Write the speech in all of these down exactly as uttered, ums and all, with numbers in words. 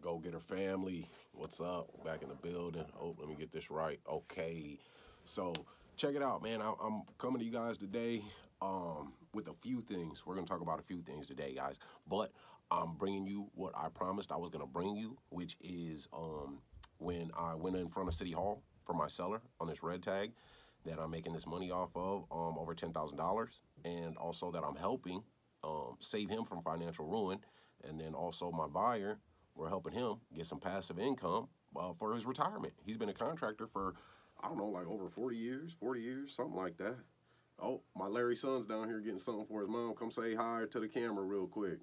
GoGetter Family, what's up? Back in the building. Oh, let me get this right. Okay, so check it out, man. I, I'm coming to you guys today um, with a few things. We're gonna talk about a few things today, guys. But I'm bringing you what I promised I was gonna bring you, which is um, when I went in front of City Hall for my seller on this red tag that I'm making this money off of, um, over ten thousand dollars, and also that I'm helping um, save him from financial ruin, and then also my buyer. We're helping him get some passive income uh, for his retirement. He's been a contractor for, I don't know, like over forty years, forty years, something like that. Oh, my Larry son's down here getting something for his mom. Come say hi to the camera real quick.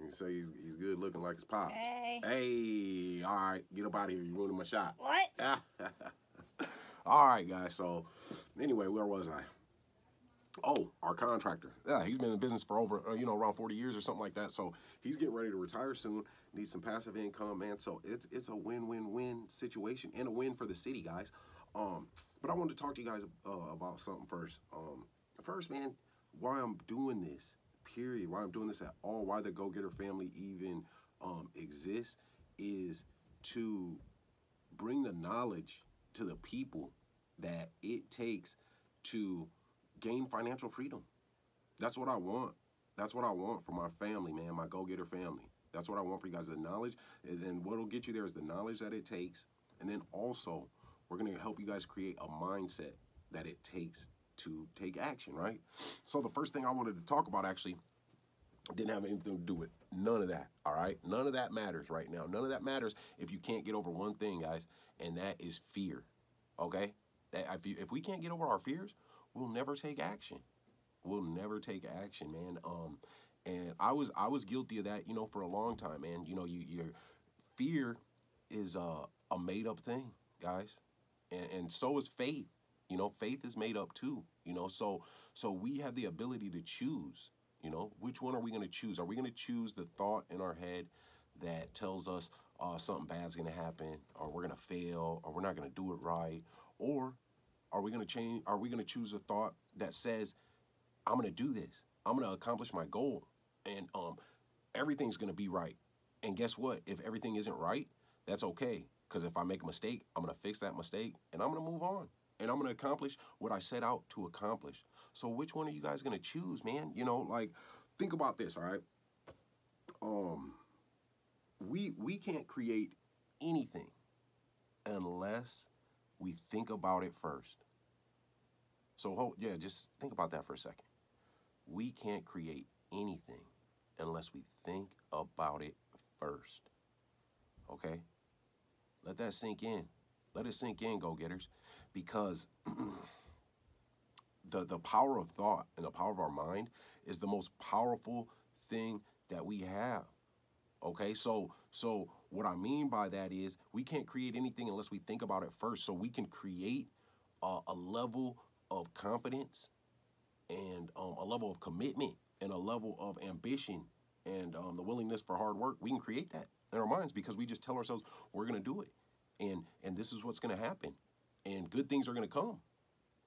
You say he's, he's good looking like his pops. Hey. Hey, all right, get up out of here. You're ruining my shot. What? All right, guys. So anyway, where was I? Oh, our contractor. Yeah, he's been in business for over, you know, around forty years or something like that. So he's getting ready to retire soon, needs some passive income, man. So it's it's a win-win-win situation and a win for the city, guys. Um, but I wanted to talk to you guys uh, about something first. Um, first, man, why I'm doing this, period, why I'm doing this at all, why the GoGetter Family even um, exists, is to bring the knowledge to the people that it takes to gain financial freedom. That's what I want. That's what I want for my family, man, my GoGetter Family. That's what I want for you guys, the knowledge. And then what'll get you there is the knowledge that it takes. And then also, we're gonna help you guys create a mindset that it takes to take action, right? So the first thing I wanted to talk about actually didn't have anything to do with none of that, all right? None of that matters right now. None of that matters if you can't get over one thing, guys, and that is fear, okay? That if, you, if we can't get over our fears, we'll never take action. We'll never take action, man. Um, and I was I was guilty of that, you know, for a long time, man. You know, you, your fear is a, a made-up thing, guys. And, and so is faith. You know, faith is made up too, you know. So, so we have the ability to choose, you know. Which one are we going to choose? Are we going to choose the thought in our head that tells us uh, something bad's going to happen, or we're going to fail, or we're not going to do it right, or... Are we going to change? Are we going to choose a thought that says, I'm going to do this. I'm going to accomplish my goal, and um, everything's going to be right. And guess what? If everything isn't right, that's okay. Because if I make a mistake, I'm going to fix that mistake, and I'm going to move on, and I'm going to accomplish what I set out to accomplish. So which one are you guys going to choose, man? You know, like, think about this. All right. Um, we, we can't create anything unless we think about it first. So, hold, yeah, just think about that for a second. We can't create anything unless we think about it first, okay? Let that sink in. Let it sink in, go-getters, because the, the power of thought and the power of our mind is the most powerful thing that we have, okay? So, so what I mean by that is we can't create anything unless we think about it first, so we can create uh, a level of confidence and um, a level of commitment and a level of ambition and um, the willingness for hard work. We can create that in our minds because we just tell ourselves we're going to do it, and and this is what's going to happen, and good things are going to come.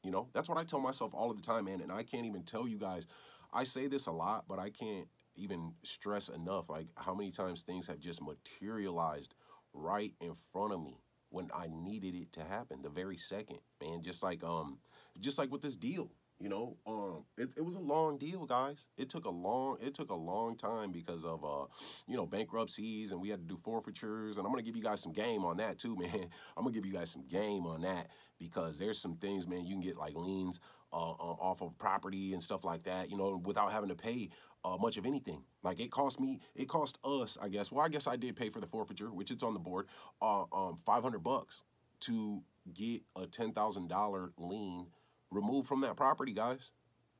You know, that's what I tell myself all of the time, man, and I can't even tell you guys. I say this a lot, but I can't even stress enough like how many times things have just materialized right in front of me when I needed it to happen the very second, man. Just like um just like with this deal, you know, um it, it was a long deal, guys. It took a long it took a long time because of uh you know, bankruptcies, and we had to do forfeitures, and I'm gonna give you guys some game on that too, man. I'm gonna give you guys some game on that because there's some things, man, you can get like liens Uh, um, off of property and stuff like that, you know, without having to pay uh, much of anything. Like it cost me, it cost us, I guess. Well, I guess I did pay for the forfeiture, which it's on the board, uh, um, five hundred bucks to get a ten thousand dollar lien removed from that property, guys.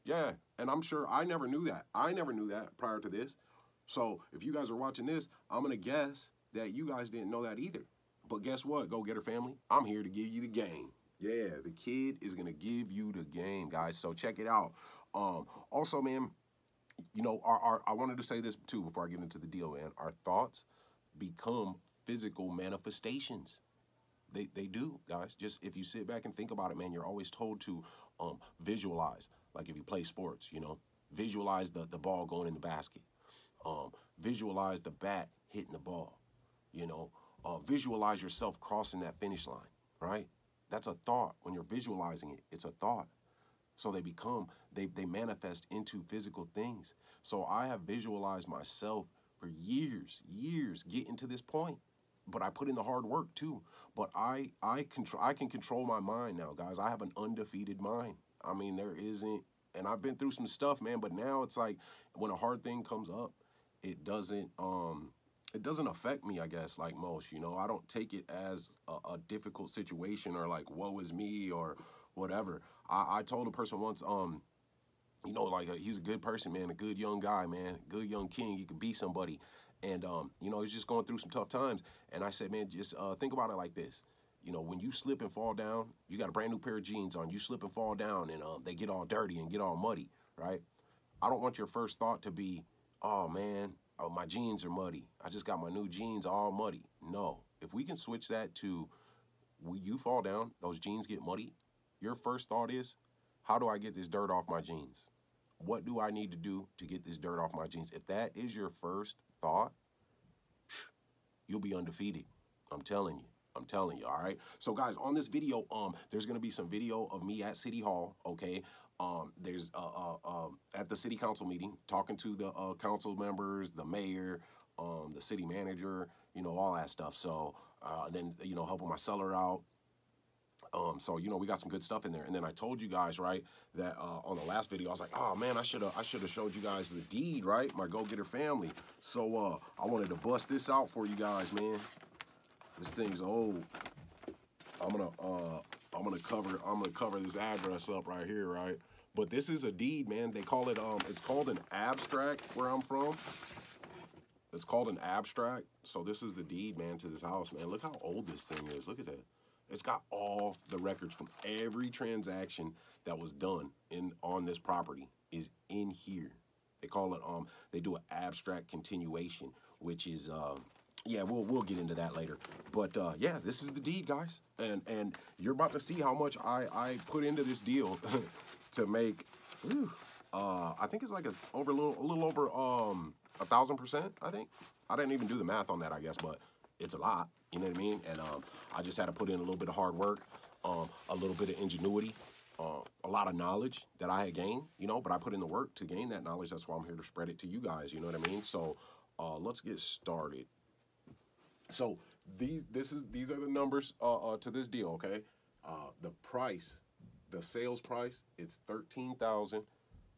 Yeah. And I'm sure I never knew that. I never knew that prior to this. So if you guys are watching this, I'm going to guess that you guys didn't know that either. But guess what? GoGetter Family, I'm here to give you the game. Yeah, the kid is going to give you the game, guys. So check it out. Um, also, man, you know, our, our, I wanted to say this, too, before I get into the deal, man. Our thoughts become physical manifestations. They, they do, guys. Just if you sit back and think about it, man, you're always told to um, visualize. Like if you play sports, you know, visualize the, the ball going in the basket. Um, visualize the bat hitting the ball. You know, uh, visualize yourself crossing that finish line, right? That's a thought. When you're visualizing it, it's a thought. So they become, they, they manifest into physical things. So I have visualized myself for years, years getting to this point. But I put in the hard work too. But I, I, control, I can control my mind now, guys. I have an undefeated mind. I mean, there isn't, and I've been through some stuff, man, but now it's like when a hard thing comes up, it doesn't, um, it doesn't affect me, I guess, like most, you know. I don't take it as a, a difficult situation or like, woe is me or whatever. I, I told a person once, um, you know, like, he was a good person, man, a good young guy, man, good young king. He could be somebody. And, um, you know, he's just going through some tough times. And I said, man, just uh, think about it like this. You know, when you slip and fall down, you got a brand new pair of jeans on, you slip and fall down, and um, they get all dirty and get all muddy, right? I don't want your first thought to be, oh, man, oh, my jeans are muddy. I just got my new jeans all muddy. No. If we can switch that to when you fall down, those jeans get muddy, your first thought is, how do I get this dirt off my jeans? What do I need to do to get this dirt off my jeans? If that is your first thought, you'll be undefeated. I'm telling you. I'm telling you, all right? So, guys, on this video, um, there's going to be some video of me at City Hall, okay? Um, there's uh, uh, uh, at the City Council meeting, talking to the uh, council members, the mayor, um, the city manager, you know, all that stuff. So, uh, then, you know, helping my seller out. Um, so, you know, we got some good stuff in there. And then I told you guys, right, that uh, on the last video, I was like, oh, man, I should have I should have showed you guys the deed, right? My Go-Getter Family. So uh, I wanted to bust this out for you guys, man. This thing's old. I'm gonna uh, I'm gonna cover I'm gonna cover this address up right here, right? But this is a deed, man. They call it um, it's called an abstract where I'm from. It's called an abstract. So this is the deed, man, to this house, man. Look how old this thing is. Look at that. It's got all the records from every transaction that was done in on this property is in here. They call it, um, they do an abstract continuation, which is, uh, yeah, we'll, we'll get into that later. But, uh, yeah, this is the deed, guys. And, and you're about to see how much I, I put into this deal to make, whew, uh, I think it's like a, over a little, a little over, um, a thousand percent, I think. I didn't even do the math on that, I guess, but it's a lot. You know what I mean? And um, I just had to put in a little bit of hard work, um, a little bit of ingenuity, uh, a lot of knowledge that I had gained, you know, but I put in the work to gain that knowledge. That's why I'm here to spread it to you guys. You know what I mean? So uh, let's get started. So these, this is, these are the numbers uh, uh, to this deal, okay? Uh, the price, the sales price, it's thirteen thousand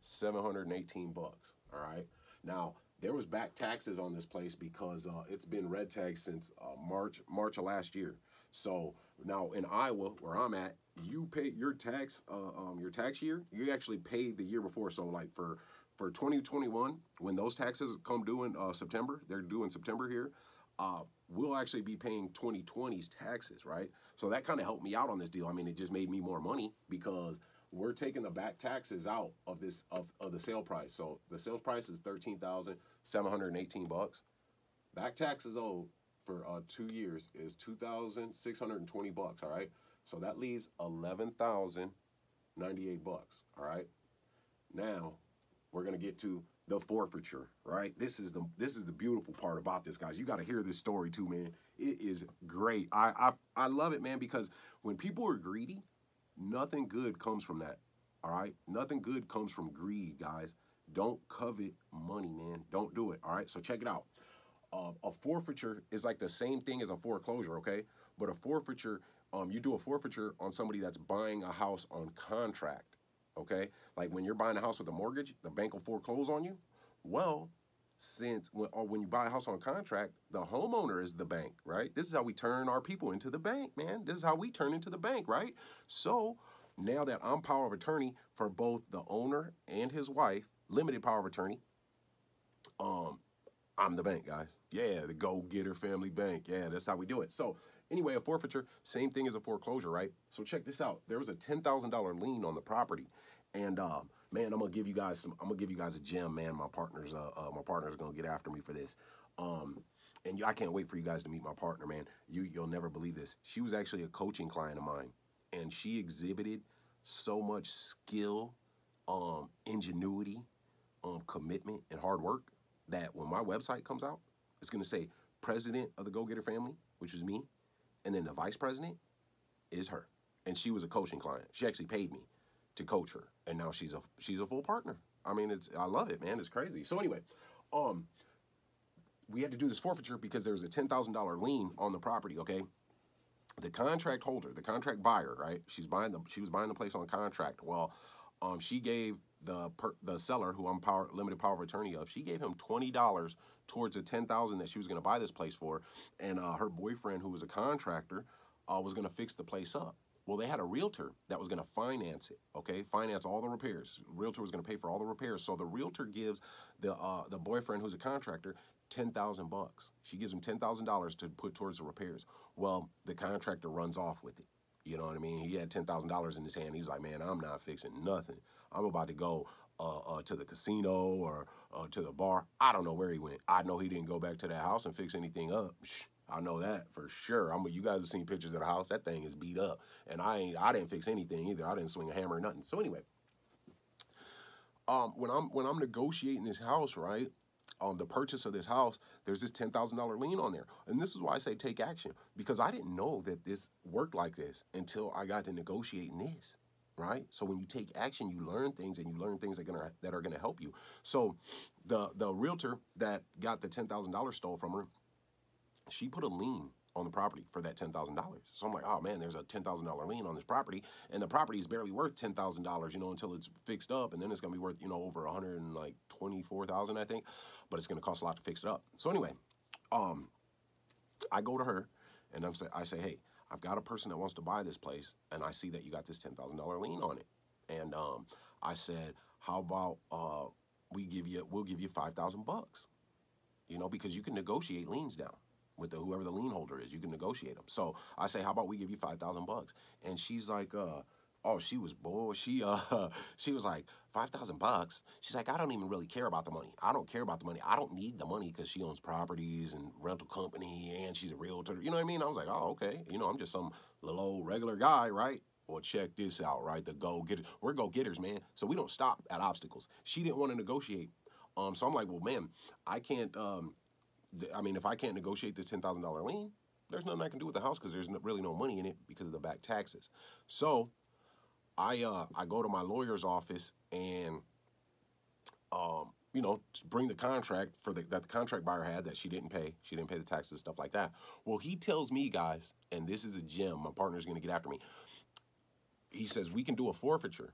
seven hundred eighteen dollars, all right? Now, there was back taxes on this place because uh, it's been red tagged since uh, March March of last year. So now in Iowa, where I'm at, you pay your tax uh, um, your tax year. You actually paid the year before. So like for for twenty twenty-one, when those taxes come due in uh, September, they're due in September here. Uh, we'll actually be paying twenty twenty's taxes, right? So that kind of helped me out on this deal. I mean, it just made me more money because we're taking the back taxes out of this of, of the sale price. So the sales price is thirteen thousand seven hundred eighteen bucks. Back taxes owed for uh, two years is two thousand six hundred twenty bucks. All right. So that leaves eleven thousand ninety-eight bucks. All right. Now we're gonna get to the forfeiture. Right. This is the this is the beautiful part about this, guys. You got to hear this story too, man. It is great. I I I love it, man, because when people are greedy, nothing good comes from that, all right? Nothing good comes from greed, guys. Don't covet money, man. Don't do it, all right? So check it out. Uh, a forfeiture is like the same thing as a foreclosure, okay? But a forfeiture, um, you do a forfeiture on somebody that's buying a house on contract, okay? Like when you're buying a house with a mortgage, the bank will foreclose on you. Well, since when, or when you buy a house on contract, the homeowner is the bank, right? This is how we turn our people into the bank, man. This is how we turn into the bank, right? So now that I'm power of attorney for both the owner and his wife, limited power of attorney, um, I'm the bank, guys. Yeah, the Go-Getter Family Bank. Yeah, that's how we do it. So anyway, a forfeiture, same thing as a foreclosure, right? So check this out. There was a ten thousand dollar lien on the property, and um, man, I'm gonna give you guys some. I'm gonna give you guys a gem, man. My partner's, uh, uh my partner's gonna get after me for this. Um, and I can't wait for you guys to meet my partner, man. You, you'll never believe this. She was actually a coaching client of mine, and she exhibited so much skill, um, ingenuity, um, commitment, and hard work that when my website comes out, it's gonna say president of the Go Getter Family, which was me, and then the vice president is her. And she was a coaching client. She actually paid me to coach her, and now she's a she's a full partner. I mean, it's I love it, man. It's crazy. So anyway, um, we had to do this forfeiture because there was a ten thousand dollar lien on the property. Okay, the contract holder, the contract buyer, right? She's buying the she was buying the place on contract. Well, um, she gave the per, the seller, who I'm power limited power of attorney of, she gave him twenty dollars towards the ten thousand that she was going to buy this place for, and uh, her boyfriend, who was a contractor, uh, was going to fix the place up. Well, they had a realtor that was going to finance it, okay? Finance all the repairs. Realtor was going to pay for all the repairs. So the realtor gives the uh, the boyfriend, who's a contractor, ten thousand bucks. She gives him ten thousand dollars to put towards the repairs. Well, the contractor runs off with it. You know what I mean? He had ten thousand dollars in his hand. He was like, man, I'm not fixing nothing. I'm about to go uh, uh, to the casino or uh, to the bar. I don't know where he went. I know he didn't go back to that house and fix anything up. Shh. I know that for sure. I'm. You guys have seen pictures of the house. That thing is beat up, and I ain't. I didn't fix anything either. I didn't swing a hammer or nothing. So anyway, um, when I'm when I'm negotiating this house, right, um, the purchase of this house, there's this ten thousand dollar lien on there, and this is why I say take action, because I didn't know that this worked like this until I got to negotiating this, right? So when you take action, you learn things, and you learn things that gonna that are gonna help you. So the the realtor that got the ten thousand dollars stole from her, she put a lien on the property for that ten thousand dollars. So I'm like, oh man, there's a ten thousand dollar lien on this property, and the property is barely worth ten thousand dollars, you know, until it's fixed up, and then it's going to be worth, you know, over one hundred twenty-four thousand dollars, I think, but it's going to cost a lot to fix it up. So anyway, um, I go to her, and I'm say, I say, hey, I've got a person that wants to buy this place, and I see that you got this ten thousand dollar lien on it. And um, I said, how about uh, we give you, we'll give you five thousand bucks, you know, because you can negotiate liens down. With the, whoever the lien holder is, you can negotiate them. So I say, how about we give you five thousand bucks? And she's like, uh, oh, she was bull. She, uh, she was like, five thousand bucks? She's like, I don't even really care about the money. I don't care about the money. I don't need the money because she owns properties and rental company, and she's a realtor. You know what I mean? I was like, oh, okay. You know, I'm just some little old regular guy, right? Well, check this out, right? The go-getters. We're go-getters, man. So we don't stop at obstacles. She didn't want to negotiate. Um, so I'm like, well, man, I can't... Um, I mean, if I can't negotiate this ten thousand dollar lien, there's nothing I can do with the house because there's no, really no money in it because of the back taxes. So I uh, I go to my lawyer's office and, um, you know, bring the contract for the, that the contract buyer had that she didn't pay. She didn't pay the taxes, stuff like that. Well, he tells me, guys, and this is a gem. My partner's going to get after me. He says, we can do a forfeiture.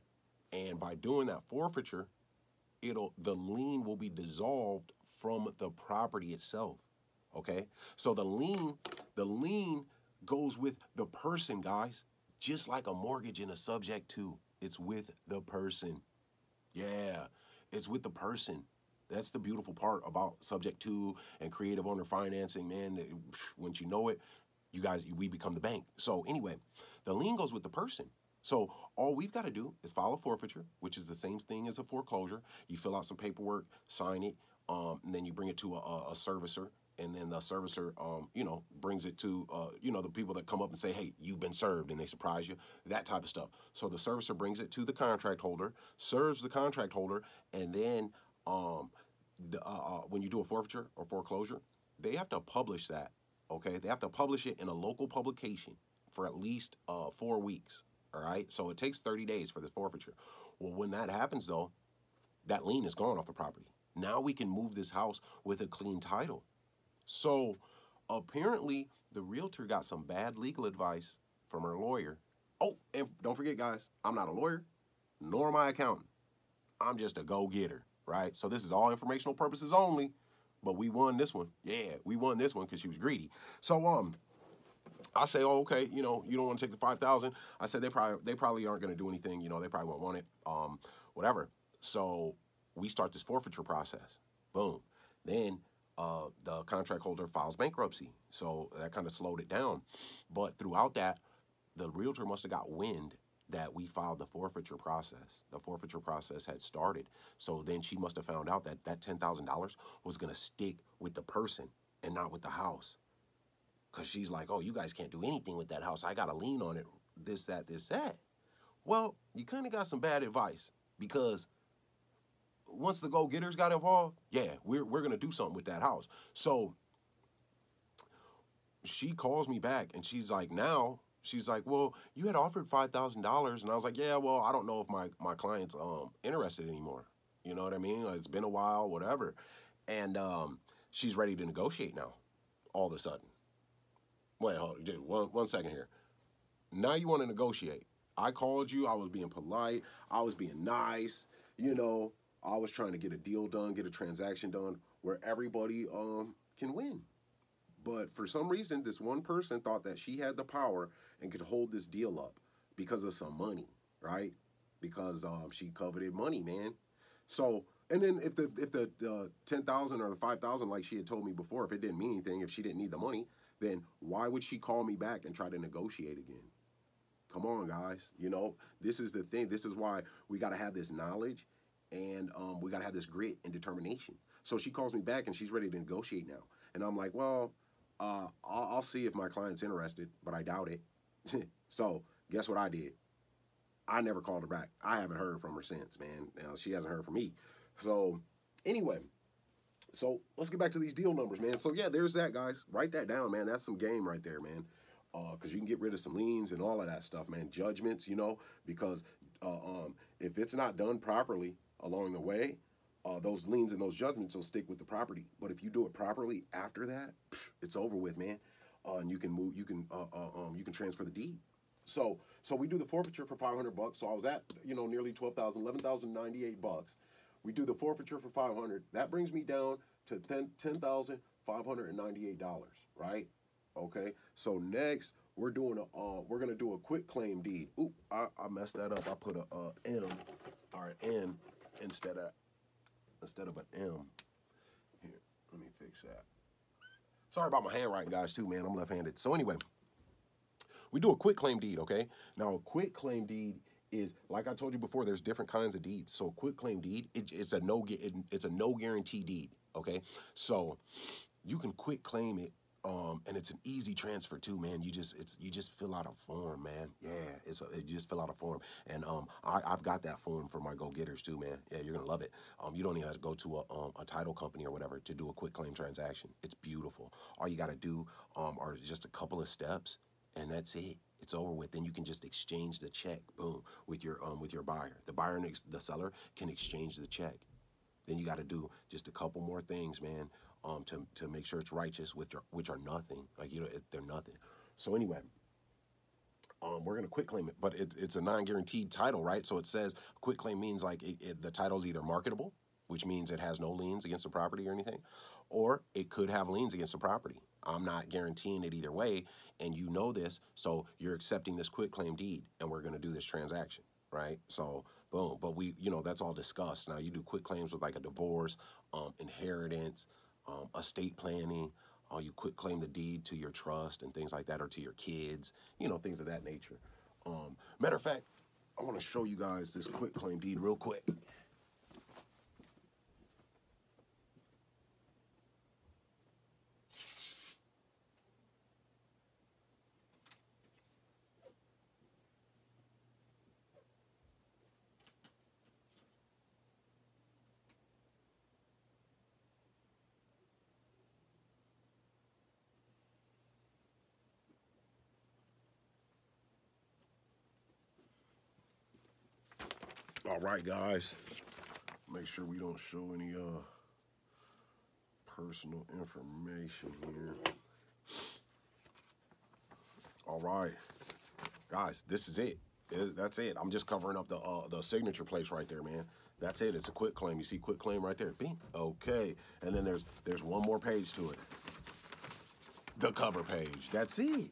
And by doing that forfeiture, it'll the lien will be dissolved from the property itself, okay? So the lien, the lien goes with the person, guys, just like a mortgage and a subject to. It's with the person. Yeah, it's with the person. That's the beautiful part about subject to and creative owner financing, man. Once you know it, you guys, we become the bank. So anyway, the lien goes with the person. So all we've got to do is file a forfeiture, which is the same thing as a foreclosure. You fill out some paperwork, sign it, Um, and then you bring it to a, a servicer, and then the servicer, um, you know, brings it to, uh, you know, the people that come up and say, hey, you've been served, and they surprise you, that type of stuff. So the servicer brings it to the contract holder, serves the contract holder, and then um, the, uh, uh, when you do a forfeiture or foreclosure, they have to publish that, okay? They have to publish it in a local publication for at least uh, four weeks, all right? So it takes thirty days for the forfeiture. Well, when that happens, though, that lien is gone off the property. Now we can move this house with a clean title. So apparently the realtor got some bad legal advice from her lawyer. Oh, and don't forget, guys, I'm not a lawyer, nor am I an accountant. I'm just a go-getter, right? So this is all informational purposes only, but we won this one. Yeah, we won this one because she was greedy. So um, I say, oh, okay, you know, you don't want to take the five thousand dollars. I said, they probably, they probably aren't going to do anything. You know, they probably won't want it, um, whatever. So we start this forfeiture process. Boom. Then uh, the contract holder files bankruptcy. So that kind of slowed it down. But throughout that, the realtor must have got wind that we filed the forfeiture process. The forfeiture process had started. So then she must have found out that that ten thousand dollars was going to stick with the person and not with the house. Because she's like, oh, you guys can't do anything with that house. I got a lien on it. This, that, this, that. Well, you kind of got some bad advice because once the go-getters got involved, yeah, we're, we're going to do something with that house. So she calls me back and she's like, now, she's like, well, you had offered five thousand dollars. And I was like, yeah, well, I don't know if my, my client's um, interested anymore. You know what I mean? Like, it's been a while, whatever. And um, she's ready to negotiate now, all of a sudden. Wait, hold on, one, one second here. Now you want to negotiate. I called you. I was being polite. I was being nice. You know, I was trying to get a deal done, get a transaction done where everybody um, can win. But for some reason, this one person thought that she had the power and could hold this deal up because of some money, right? Because um, she coveted money, man. So, and then if the if the uh, ten thousand or the five thousand, like she had told me before, if it didn't mean anything, if she didn't need the money, then why would she call me back and try to negotiate again? Come on, guys. You know, this is the thing. This is why we got to have this knowledge and um, we got to have this grit and determination. So she calls me back and she's ready to negotiate now. And I'm like, well, uh, I'll, I'll see if my client's interested, but I doubt it. So guess what I did? I never called her back. I haven't heard from her since, man. Now, she hasn't heard from me. So anyway, so let's get back to these deal numbers, man. So yeah, there's that, guys. Write that down, man. That's some game right there, man. Uh, because you can get rid of some liens and all of that stuff, man. Judgments, you know, because uh, um, if it's not done properly along the way, uh, those liens and those judgments will stick with the property. But if you do it properly after that, pff, it's over with, man. Uh, and you can move, you can, uh, uh, um, you can transfer the deed. So, so we do the forfeiture for five hundred bucks. So I was at, you know, nearly twelve thousand, eleven thousand ninety-eight bucks. We do the forfeiture for five hundred. That brings me down to ten thousand five hundred ninety-eight dollars, right? Okay. So next we're doing a, uh, we're going to do a quick claim deed. Ooh, I, I messed that up. I put a, uh, M or an N instead of, instead of an M. Here, let me fix that. Sorry about my handwriting, guys, too, man. I'm left-handed. So anyway, we do a quick claim deed. Okay. Now a quick claim deed is, like I told you before, there's different kinds of deeds. So quick claim deed, it, it's a no, it, it's a no guarantee deed. Okay. So you can quick claim it. Um, and it's an easy transfer too, man. You just, it's, you just fill out a form, man. Yeah. It's a, you just fill out a form. And, um, I, I've got that form for my go-getters too, man. Yeah. You're going to love it. Um, you don't even have to go to a, um, a title company or whatever to do a quick claim transaction. It's beautiful. All you got to do, um, are just a couple of steps and that's it. It's over with. Then you can just exchange the check, boom, with your, um, with your buyer. The buyer and the seller can exchange the check. Then you got to do just a couple more things, man. Um, to, to make sure it's righteous, which are, which are nothing. Like, you know, it, they're nothing. So anyway, um, we're going to quitclaim it, but it, it's a non-guaranteed title, right? So it says quitclaim means like it, it, the title's either marketable, which means it has no liens against the property or anything, or it could have liens against the property. I'm not guaranteeing it either way, and you know this, so you're accepting this quitclaim deed, and we're going to do this transaction, right? So boom, but we, you know, that's all discussed. Now you do quitclaims with like a divorce, um, inheritance, Um, estate planning, uh, you quit claim the deed to your trust and things like that, or to your kids, you know, things of that nature. Um, matter of fact, I want to show you guys this quit claim deed real quick. All right, guys, make sure we don't show any uh, personal information here. All right, guys, this is it. it that's it. I'm just covering up the uh, the signature place right there, man. That's it. It's a quit claim. You see quit claim right there. Bing. Okay. And then there's there's one more page to it. The cover page. That's it.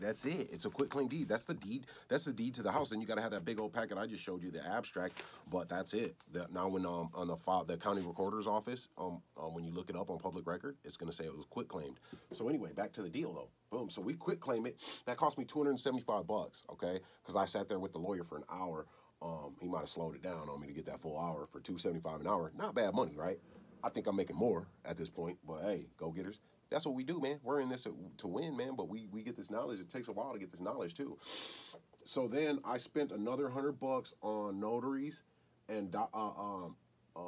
That's it. It's a quitclaim deed. That's the deed. That's the deed to the house. And you got to have that big old packet I just showed you, the abstract. But that's it. The, now, when um on the file, the county recorder's office, um, um when you look it up on public record, it's gonna say it was quitclaimed. So anyway, back to the deal though. Boom. So we quitclaim it. That cost me two hundred seventy-five bucks. Okay, because I sat there with the lawyer for an hour. Um, he might have slowed it down on me to get that full hour for two seventy-five an hour. Not bad money, right? I think I'm making more at this point. But hey, go-getters. That's what we do, man. We're in this to win, man, but we, we get this knowledge. It takes a while to get this knowledge, too. So then I spent another one hundred bucks on notaries and uh, um, uh,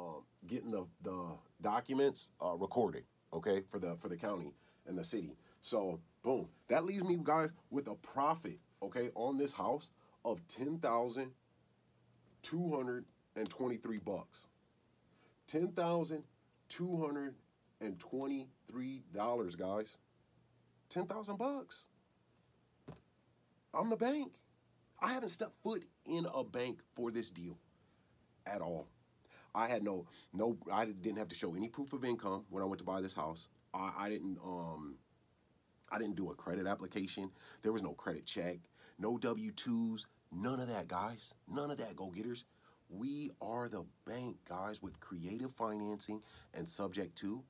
getting the, the documents uh, recorded, okay, for the for the county and the city. So Boom. That leaves me, guys, with a profit, okay, on this house of ten thousand two hundred twenty-three bucks. ten thousand two hundred twenty-three dollars, guys. ten thousand bucks. I'm the bank. I haven't stepped foot in a bank for this deal at all. I had no, no, I didn't have to show any proof of income when I went to buy this house. I, I didn't, um, I didn't do a credit application. There was no credit check, no W twos, none of that, guys. None of that, go-getters. We are the bank, guys, with creative financing and subject to.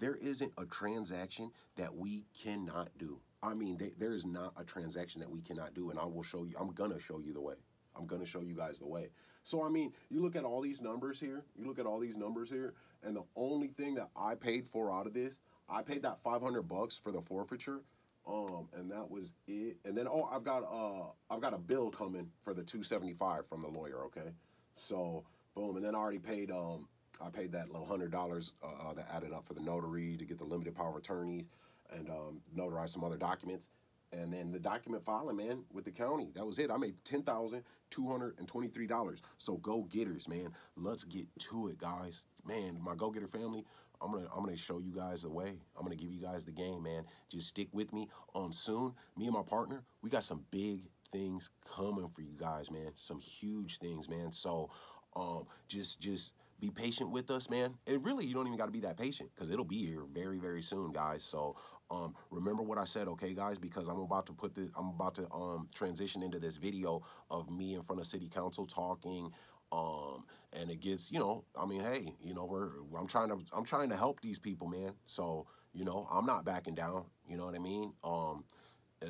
There isn't a transaction that we cannot do. I mean, they, there is not a transaction that we cannot do, and I will show you, I'm gonna show you the way. I'm gonna show you guys the way. So, I mean, you look at all these numbers here, you look at all these numbers here, and the only thing that I paid for out of this, I paid that five hundred bucks for the forfeiture, um, and that was it. And then, oh, I've got, uh, I've got a bill coming for the two seventy-five from the lawyer, okay? So, boom, and then I already paid, um, I paid that little one hundred dollars uh, that added up for the notary to get the limited power of attorneys and um, notarize some other documents. And then the document filing, man, with the county. That was it. I made ten thousand two hundred twenty-three dollars. So go-getters, man. Let's get to it, guys. Man, my go-getter family, I'm gonna, I'm gonna show you guys the way. I'm gonna give you guys the game, man. Just stick with me. Um, soon, me and my partner, we got some big things coming for you guys, man. Some huge things, man. So um, just, just... be patient with us, man. And really, you don't even got to be that patient because it'll be here very, very soon, guys. So um, remember what I said, okay, guys? Because I'm about to put this, I'm about to um, transition into this video of me in front of city council talking, um, and it gets, you know, I mean, hey, you know, we're I'm trying to I'm trying to help these people, man. So you know, I'm not backing down. You know what I mean? Um,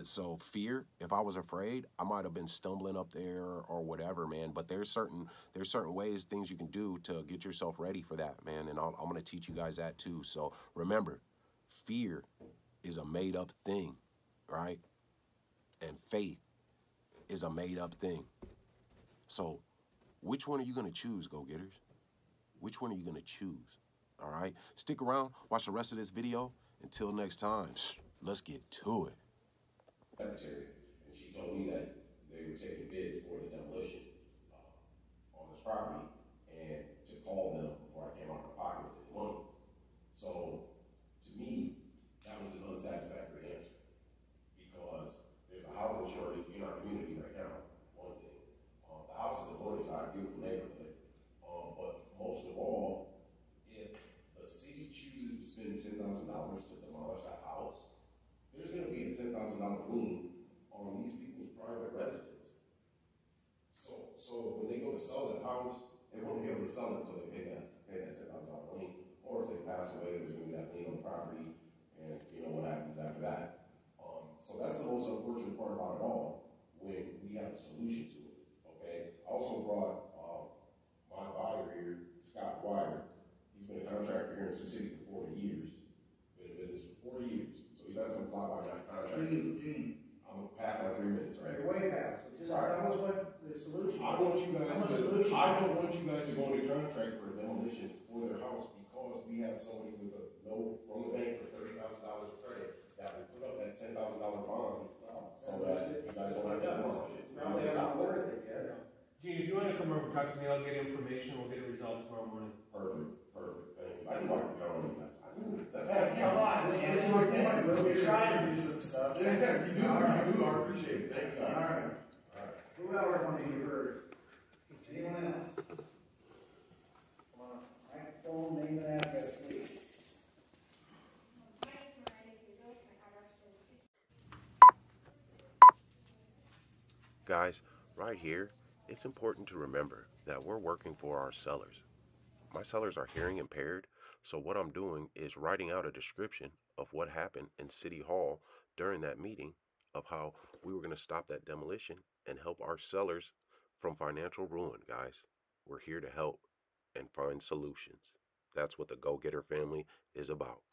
so fear, if I was afraid, I might have been stumbling up there or whatever, man. But there's certain there's certain ways, things you can do to get yourself ready for that, man. And I'll, I'm going to teach you guys that too. So remember, fear is a made up thing, right? And faith is a made up thing. So which one are you going to choose, go-getters? Which one are you going to choose? All right. Stick around. Watch the rest of this video. Until next time, let's get to it. Secretary, and she told me that they were taking bids for the demolition uh, on this property and to call them before I came out of my pocket with the money. So, to me, that was an unsatisfactory answer because there's a housing shortage in our community right now, one thing. Uh, the houses and buildings are a beautiful neighborhood, uh, but most of all, if a city chooses to spend ten thousand dollars to demolish that house, there's going to be a ten thousand dollar boom on these people's private residence. So, so when they go to sell that house, they won't be able to sell it until they pay that, pay that ten thousand dollar lien. Or if they pass away, there's going to be that lien on the property, and you know what happens after that. Um, so that's the most unfortunate part about it all, when we have a solution to it, okay? I also brought uh, my buyer here, Scott Dwyer. He's been a contractor here in Sioux City for forty years. Been in business for four years. He's got some fly-by-night contractors. I'm past my three minutes, right? You're way past. Just right. That was what the solution. I want you guys to. Solution. I don't want you guys to go into contract for a demolition for their house because we have somebody with a loan from the bank for thirty thousand dollars of credit that will put up that ten thousand dollar bond. Wow. So that you guys don't have that bond. No, it's not worth it. Yeah. Gene, if you want to come over and talk to me, I'll get information. We'll get a result tomorrow morning. Perfect. Perfect. Thank you. I can talk to you guys. That's hey, come on, man. It's like that. We're trying to do some stuff. You do. All right. You do. I appreciate it. Thank you. All right. All right. Who else wants to be heard? Anyone else? Come on. I have full name and address, please. Guys, right here, it's important to remember that we're working for our sellers. My sellers are hearing impaired. So what I'm doing is writing out a description of what happened in City Hall during that meeting of how we were going to stop that demolition and help our sellers from financial ruin, guys. We're here to help and find solutions. That's what the Go-Getter Family is about.